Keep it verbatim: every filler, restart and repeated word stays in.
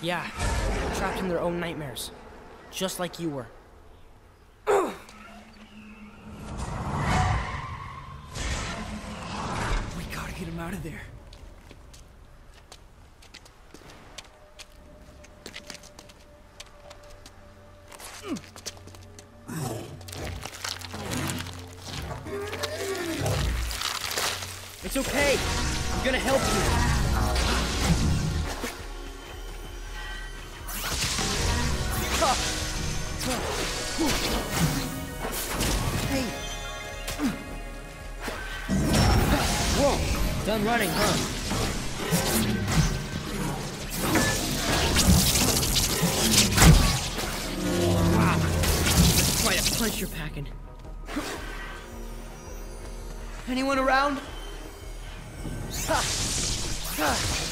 Yeah, trapped in their own nightmares, just like you were. We gotta get him out of there. It's okay. I'm gonna help you. Hey. Whoa. Done running, huh? Wow. That's quite a punch you're packing. Anyone around? Ha! Ha!